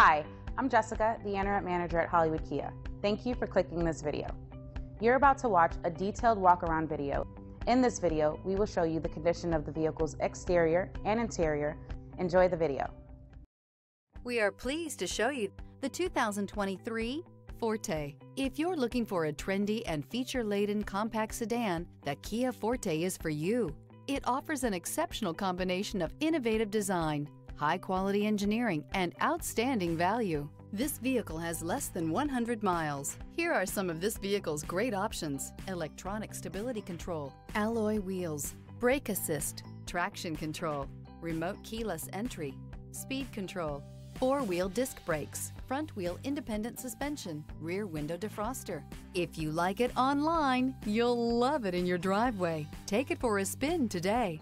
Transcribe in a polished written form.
Hi, I'm Jessica, the Interim Manager at Hollywood KIA. Thank you for clicking this video. You're about to watch a detailed walk-around video. In this video, we will show you the condition of the vehicle's exterior and interior. Enjoy the video. We are pleased to show you the 2023 Forte. If you're looking for a trendy and feature-laden compact sedan, the KIA Forte is for you. It offers an exceptional combination of innovative design, high-quality engineering, and outstanding value. This vehicle has less than 100 miles. Here are some of this vehicle's great options: electronic stability control, alloy wheels, brake assist, traction control, remote keyless entry, speed control, four-wheel disc brakes, front-wheel independent suspension, rear window defroster. If you like it online, you'll love it in your driveway. Take it for a spin today.